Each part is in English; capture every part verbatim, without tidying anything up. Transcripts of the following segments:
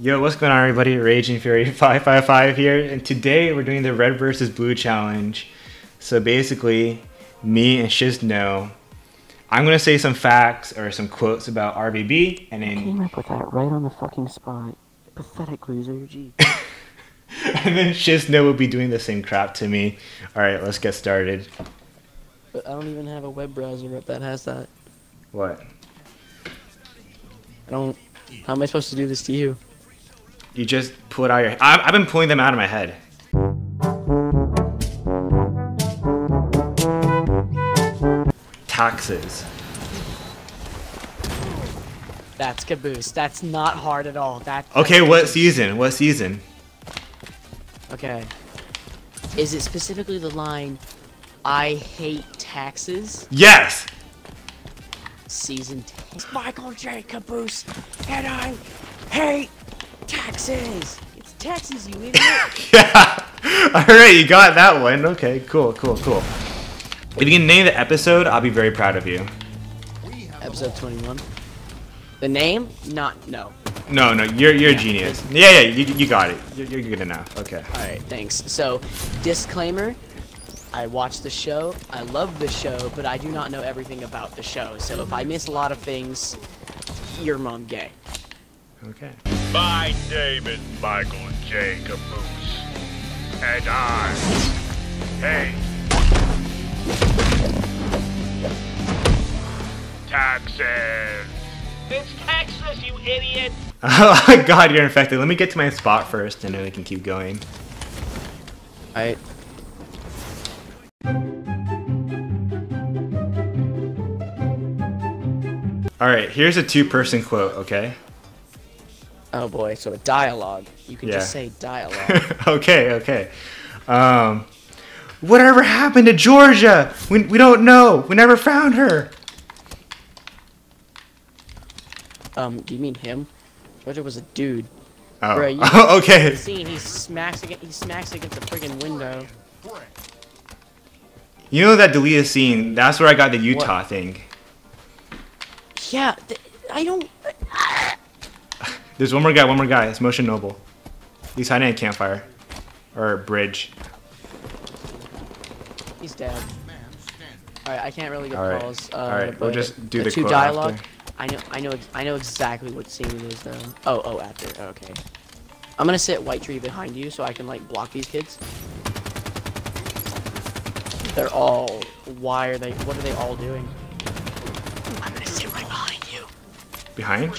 Yo, what's going on everybody? Raging Fury five five five here, and today we're doing the Red versus. Blue challenge. So basically, me and Shizno, I'm going to say some facts or some quotes about R B B, and then... I came up with that right on the fucking spot. Pathetic loser, G. And then Shizno will be doing the same crap to me. Alright, let's get started. But I don't even have a web browser up that has that. What? I don't... How am I supposed to do this to you? You just pull it out of your... I've, I've been pulling them out of my head. Taxes. That's Caboose. That's not hard at all. That. Okay, what Caboose. Season? What season? Okay. Is it specifically the line, I hate taxes? Yes! Season ten. It's Michael J. Caboose, and I hate... taxes! It's taxes, you idiot! Yeah! Alright, you got that one. Okay, cool, cool, cool. If you can name the episode, I'll be very proud of you. Episode twenty-one. The name? Not, no. No, no, you're, you're yeah, a genius. Yeah, yeah, you, you got it. You're, you're good enough. Okay. Alright, thanks. So, disclaimer. I watch the show. I love the show, but I do not know everything about the show. So if I miss a lot of things, you're mom gay. Okay. My name is Michael J. Caboose, and I hate taxes. It's taxes, you idiot! Oh God, you're infected. Let me get to my spot first, and then we can keep going. All right. All right. Here's a two-person quote. Okay. Oh boy, so a dialogue. You can yeah. just say dialogue. Okay, okay. Um, whatever happened to Georgia? We, we don't know. We never found her. Um, do you mean him? Georgia was a dude. Oh, Bro, you oh okay. Scene, he, smacks against, he smacks against the friggin' window. You know that Delia scene? That's where I got the Utah what? thing. Yeah, th I don't... There's one more guy, one more guy. It's Motion Noble. He's hiding at a campfire. Or a bridge. He's dead. Alright, I can't really get All right. calls. Uh, Alright, we'll just do the, the two dialogue. After. I know I know I know exactly what scene it is though. Oh oh after. Oh, okay. I'm gonna sit white tree behind you so I can like block these kids. They're all why are they what are they all doing? I'm gonna sit right behind you. Behind?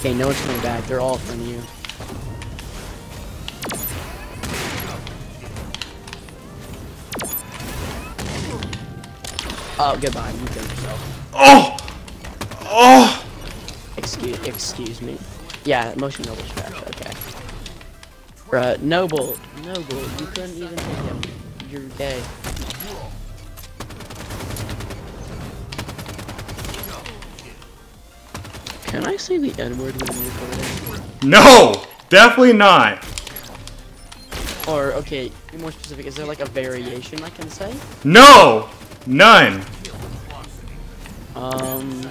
Okay, no, it's coming back. They're all from you. Oh, goodbye. You killed yourself. Oh! Oh! Excuse, excuse me. Yeah, Motion Noble's trash. Okay. Bruh, Noble. Noble, you couldn't even hit him. You're gay. Can I say the N-word when you No! Definitely not! Or, okay, be more specific, is there like a variation I can say? No! None! Um...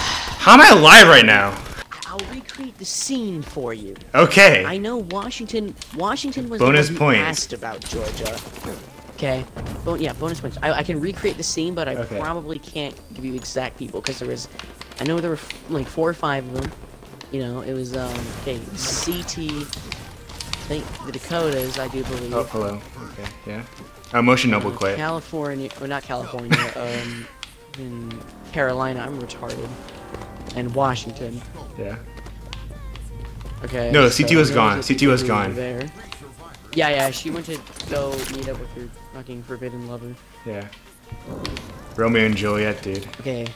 How am I alive right now? I'll recreate the scene for you. Okay. I know Washington, Washington was Bonus the one point. asked about Georgia. Okay. Bon yeah, bonus points. I, I can recreate the scene, but I okay. probably can't give you exact people because there was, I know there were like four or five of them. You know, it was um, okay, C T. I think the Dakotas, I do believe. Oh, hello. Okay, yeah. Uh, Motion Noble, quit. California, well, not California. um, in Carolina, I'm retarded. And Washington. Yeah. Okay. No, so C T was gone. C T was gone. There. Yeah, yeah, she went to go meet up with her fucking forbidden lover. Yeah. Romeo and Juliet, dude. Okay.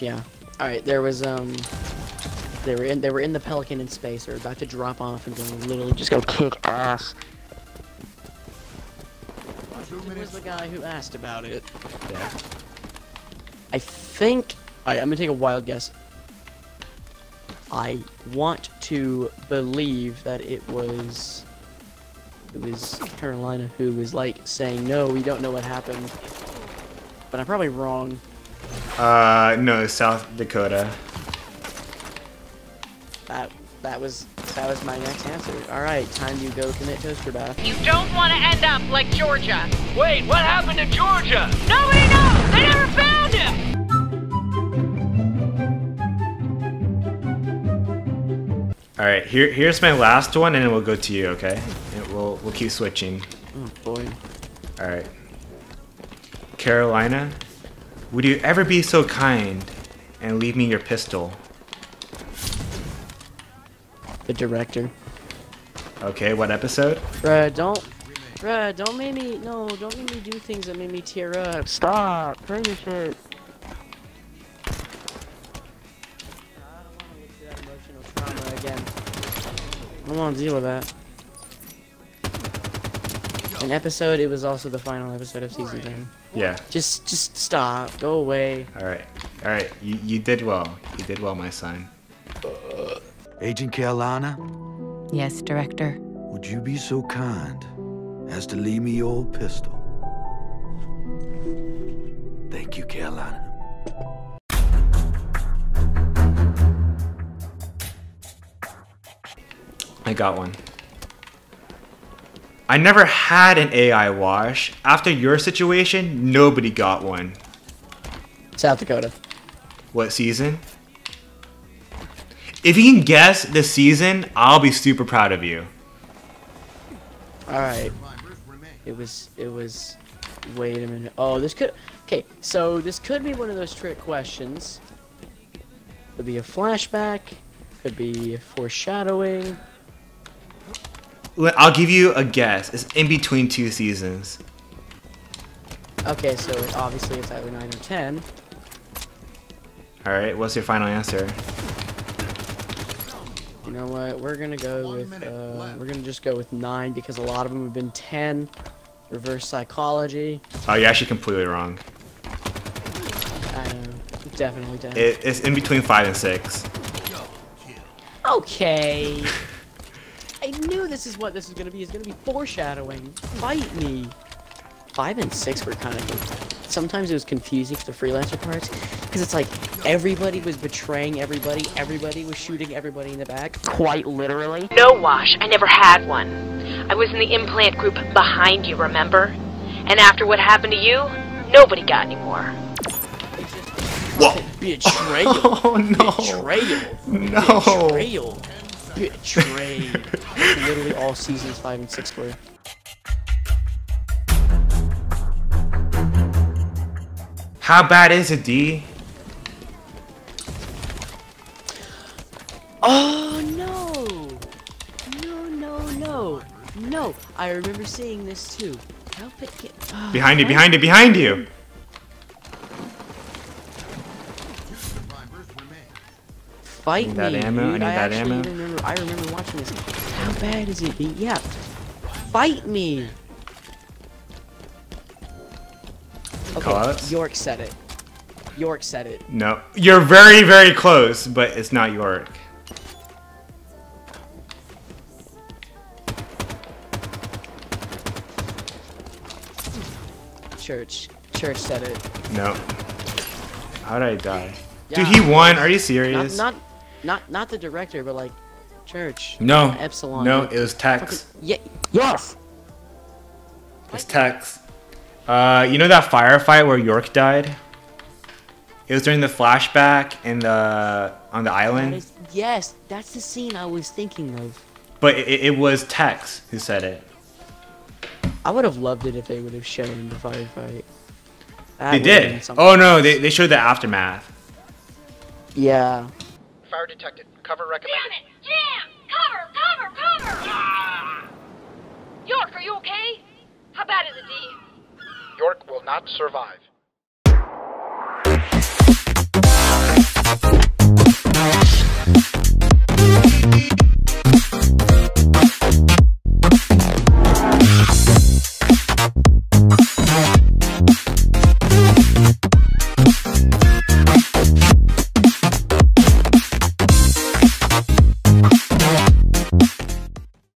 Yeah. Alright, there was, um... They were in They were in the Pelican in space. They were about to drop off and go literally just go kick ass. Washington was the guy who asked about it. Yeah. I think... Alright, I'm gonna take a wild guess. I want to believe that it was it was Carolina who was like saying no, we don't know what happened, but I'm probably wrong. Uh, no, South Dakota. That that was that was my next answer. All right, time to go commit toaster bath. You don't want to end up like Georgia. Wait, what happened to Georgia? Nobody knows. They never found him. All right, here here's my last one, and then we'll go to you, okay? And we'll we'll keep switching. Oh boy! All right, Carolina, would you ever be so kind and leave me your pistol? The Director. Okay, what episode? Bruh, don't, bruh, don't make me no, don't make me do things that make me tear up. Stop, turn your shirt. I don't want to deal with that. An episode, it was also the final episode of season ten. Yeah. Just just stop. Go away. Alright. Alright. You, you did well. You did well, my son. Uh, Agent Carolina? Yes, Director. Would you be so kind as to leave me your old pistol? Thank you, Carolina. I got one. I never had an A I, Wash. After your situation, nobody got one. South Dakota. What season? If you can guess the season, I'll be super proud of you. All right. It was, it was, wait a minute. Oh, this could, okay. So this could be one of those trick questions. Could be a flashback. Could be foreshadowing. I'll give you a guess. It's in between two seasons. Okay, so obviously it's either nine or ten. Alright, what's your final answer? You know what, we're gonna go with, uh, we're gonna just go with nine because a lot of them have been ten. Reverse psychology. Oh, you're actually completely wrong. I know, definitely ten. It, it's in between five and six. Okay. I knew this is what this is gonna be. It's gonna be foreshadowing. Fight me. Five and six were kind of. Sometimes it was confusing for the Freelancer parts, because it's like everybody was betraying everybody, everybody was shooting everybody in the back, quite literally. No, Wash, I never had one. I was in the implant group behind you, remember? And after what happened to you, nobody got any more. What? Betrayal. Oh no. Betrayal. No. Betrayal. Betrayed. Literally all seasons five and six were. How bad is it, D? Oh no! No, no, no, no! I remember seeing this too. How it oh, behind you! Behind you! Behind you! Fight me, that ammo, dude. I, I that actually ammo. Remember, I remember watching this. How bad is it? Yeah. Fight me. Okay, Call-outs? York said it. York said it. No. You're very, very close, but it's not York. Church. Church said it. No. How'd I die? Yeah. Dude, he won. Are you serious? Not, not Not, not the Director, but like, Church. No. Epsilon. No, it was Tex. Fucking, yeah. Yes. It's Tex. Uh, you know that firefight where York died? It was during the flashback in the on the island. That is, yes, that's the scene I was thinking of. But it, it was Tex who said it. I would have loved it if they would have shown the firefight. That they did. Oh no, they they showed the aftermath. Yeah. Fire detected. Cover recommended. Damn it! Jam! Cover! Cover! Cover! Ah! York, are you okay? How bad is it, D? York will not survive.